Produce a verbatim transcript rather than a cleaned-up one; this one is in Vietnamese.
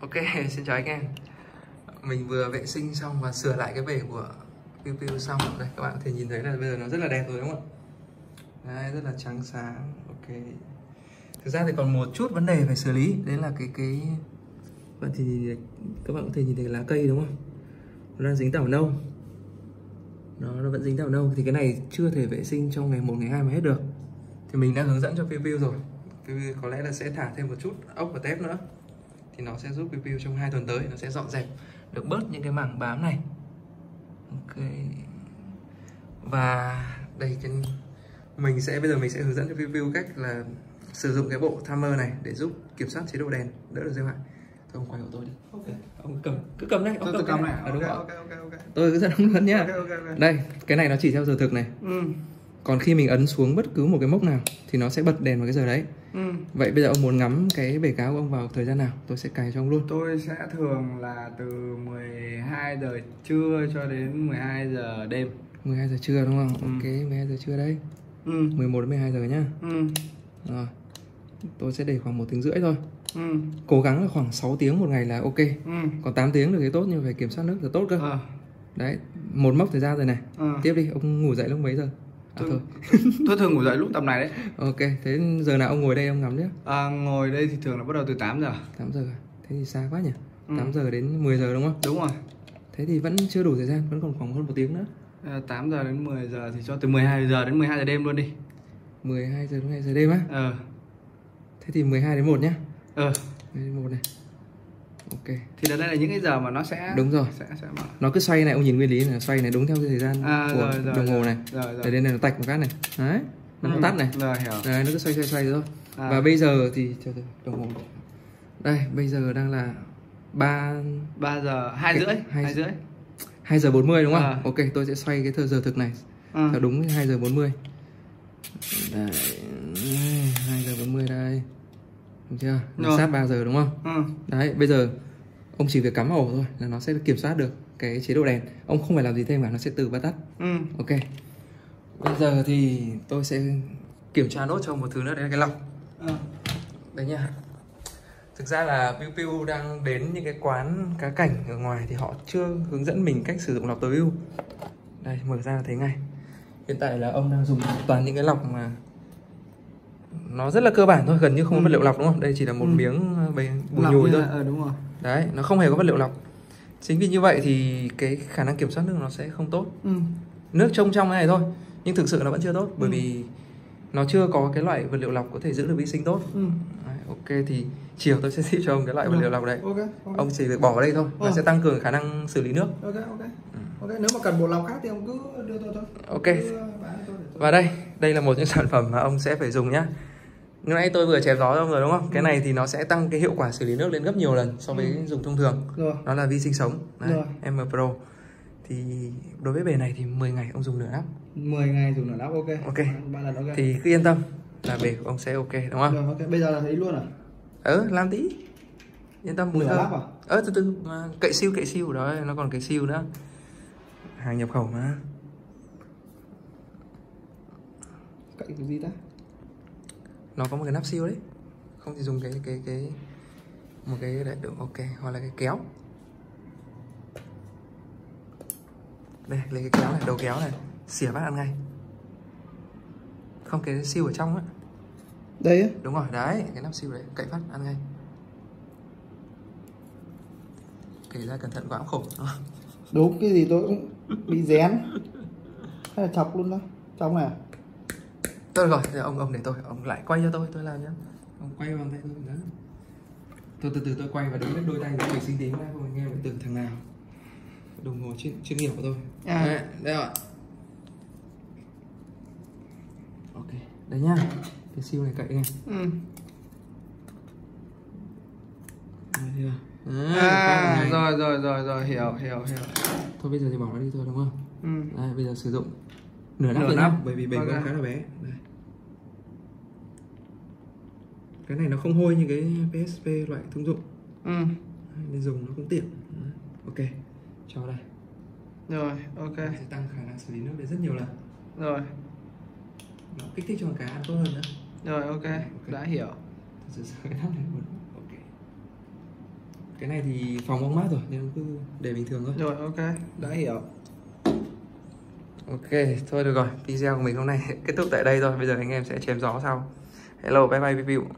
Ok, xin chào anh em. Mình vừa vệ sinh xong và sửa lại cái bể của PewPew xong. Đây, các bạn có thể nhìn thấy là bây giờ nó rất là đẹp rồi đúng không ạ? Đấy, rất là trắng sáng. Ok. Thực ra thì còn một chút vấn đề phải xử lý. Đấy là cái cái bạn thì các bạn có thể nhìn thấy lá cây đúng không? Nó đang dính tảo nâu. Nó, nó vẫn dính tảo nâu. Thì cái này chưa thể vệ sinh trong ngày một, ngày hai mà hết được. Thì mình đã hướng dẫn cho PewPew rồi. PewPew có lẽ là sẽ thả thêm một chút ốc và tép nữa, thì nó sẽ giúp PewPew trong hai tuần tới nó sẽ dọn dẹp được bớt những cái mảng bám này. Ok. Và đây cái mình sẽ bây giờ mình sẽ hướng dẫn cho PewPew cách là sử dụng cái bộ timer này để giúp kiểm soát chế độ đèn đỡ được rêu hại. Thôi ông quay của tôi đi. Okay. Ông cầm cứ cầm đây, ông tôi, cầm, tôi cầm này. Này. Okay, đúng okay, okay, okay. Tôi cứ dẫn ông luôn nhá. Okay, okay, okay. Đây, cái này nó chỉ theo giờ thực này. Ừ. Còn khi mình ấn xuống bất cứ một cái mốc nào thì nó sẽ bật đèn vào cái giờ đấy. Ừ. Vậy bây giờ ông muốn ngắm cái bể cá của ông vào thời gian nào? Tôi sẽ cài cho ông luôn. Tôi sẽ thường là từ mười hai giờ trưa cho đến mười hai giờ đêm. mười hai giờ trưa đúng không? Ừ. Ok, mười hai giờ trưa đấy. Ừ. mười một đến mười hai giờ nhá. Ừ. Rồi. Tôi sẽ để khoảng một tiếng rưỡi thôi. Ừ. Cố gắng là khoảng sáu tiếng một ngày là ok. Ừ. Còn tám tiếng được thì tốt, nhưng phải kiểm soát nước là tốt cơ. À. Đấy, một mốc thời gian rồi này. À. Tiếp đi, ông ngủ dậy lúc mấy giờ? À, tôi, thôi. Tôi thường ngủ dậy lúc tầm này đấy. Ok, thế giờ nào ông ngồi đây ông ngắm nhé? À, ngồi đây thì thường là bắt đầu từ tám giờ. tám giờ, thế thì xa quá nhỉ? Ừ. tám giờ đến mười giờ đúng không? Đúng rồi. Thế thì vẫn chưa đủ thời gian, vẫn còn khoảng hơn một tiếng nữa. À, tám giờ đến mười giờ thì cho từ mười hai giờ đến mười hai giờ đêm luôn đi. mười hai giờ đến mười hai giờ đêm á? Ờ. Thế thì mười hai đến một nhá. Ờ. mười hai đến một này. Ok. Thì đây là những cái giờ mà nó sẽ đúng rồi. Sẽ, sẽ mà... Nó cứ xoay này, ông nhìn nguyên lý này, xoay này đúng theo cái thời gian à, của rồi, rồi, đồng hồ này. Rồi, rồi, rồi. Để đến này nó tạch một cái này. Đấy. Nó ừ. tắt này. Rồi, hiểu. Đấy, nó cứ xoay xoay xoay rồi. À. Và bây giờ thì chờ đồng hồ. Đây, bây giờ đang là ba ba giờ hai rưỡi, hai rưỡi. hai giờ bốn mươi đúng không? À. Ok, tôi sẽ xoay cái thời giờ thực này. À. Theo đúng hai giờ bốn mươi. Đấy. hai giờ bốn mươi đây. Đúng chưa? Nó sát ba giờ đúng không? Ừ. Đấy, bây giờ ông chỉ việc cắm ổ thôi là nó sẽ kiểm soát được cái chế độ đèn. Ông không phải làm gì thêm cả, nó sẽ tự bắt tắt. Ừ. Ok. Bây giờ thì tôi sẽ kiểm tra nốt cho một thứ nữa, đấy là cái lọc. Ừ. Đấy nha. Thực ra là PewPew đang đến những cái quán cá cảnh ở ngoài thì họ chưa hướng dẫn mình cách sử dụng lọc tối ưu. Đây, mở ra là thấy ngay. Hiện tại là ông đang dùng toàn những cái lọc mà nó rất là cơ bản thôi, gần như không ừ. có vật liệu lọc đúng không? Đây chỉ là một ừ. miếng bù nhùi thôi. Ờ, đúng rồi. Đấy, nó không hề có vật liệu lọc. Chính vì như vậy thì cái khả năng kiểm soát nước nó sẽ không tốt. Ừ. Nước trông trong cái này thôi, nhưng thực sự nó vẫn chưa tốt, bởi ừ. vì nó chưa có cái loại vật liệu lọc có thể giữ được vi sinh tốt. Ừ. Đấy, ok, thì chiều tôi sẽ ship cho ông cái loại ừ. vật liệu lọc đấy. Okay, okay. Ông chỉ việc bỏ vào đây thôi, nó ừ. sẽ tăng cường khả năng xử lý nước. Ok, ok. Ừ. Ok, nếu mà cần bộ lọc khác thì ông cứ đưa tôi thôi. Ok. Đưa... Và đây, đây là một những sản phẩm mà ông sẽ phải dùng nhá. Lúc nãy tôi vừa chém gió xong rồi đúng không? Ừ. Cái này thì nó sẽ tăng cái hiệu quả xử lý nước lên gấp nhiều lần so với ừ. dùng thông thường. Rồi. Đó là vi sinh sống. Đấy, M-Pro. Thì đối với bể này thì mười ngày ông dùng nửa nắp. mười ngày dùng nửa nắp ok. Ok. ba lần ok. Thì cứ yên tâm là bể của ông sẽ ok đúng không? Rồi, ok. Bây giờ là thấy luôn à? Ừ, làm tí. Yên tâm mùi thơm. Nửa nắp à? Ờ, từ từ mà cậy siêu cậy siêu đó, nó còn cậy siêu nữa. Hàng nhập khẩu mà. Cậy cái gì ta? Nó có một cái nắp siêu đấy, không thì dùng cái cái cái một cái đấy được ok, hoặc là cái kéo. Đây lấy cái kéo này, đầu kéo này, xỉa bát ăn ngay. Không cái siêu ở trong á. Đây á? Đúng rồi đấy, cái nắp siêu đấy, cậy phát ăn ngay. Kể ra cẩn thận quá cũng khổ. Đúng cái gì tôi cũng bị dén. Hay là chọc luôn đó, trong này. Thôi rồi, rồi ông ông để tôi, ông lại quay cho tôi, tôi làm nhá. Ông quay bằng tay tôi nữa. Tôi từ từ tôi quay và đứng lên đôi tay của mình sinh tính ra không nghe được từng thằng nào. Đồng hồ chuyên chuyên nghiệp của tôi. À. Đấy, đây rồi. Ok, đấy nhá. Cái siêu này cậy này. Ừ. Đấy, đấy, à, rồi rồi rồi rồi hiểu hiểu hiểu. Thôi bây giờ thì bỏ nó đi thôi đúng không? Ừ. Đấy, bây giờ sử dụng nửa nắp, nửa nắp. Bởi vì bể okay. khá là bé. Đây. Cái này nó không hôi như cái pê ét pê loại thông dụng. Ừ. Nên dùng nó cũng tiện. Ok, cho đây. Rồi, ok. Nó sẽ tăng khả năng xử lý nước lên rất nhiều lần. Rồi. Nó kích thích cho cá ăn tốt hơn nữa. Rồi, ok, okay. Đã hiểu. Thật sự cái nắp này buồn. Ok. Cái này thì phòng bóng mát rồi nên cứ để bình thường thôi. Rồi, ok, đã hiểu. Ok, thôi được rồi, video của mình hôm nay kết thúc tại đây rồi. Bây giờ anh em sẽ chém gió sau. Hello, bye bye PewPew.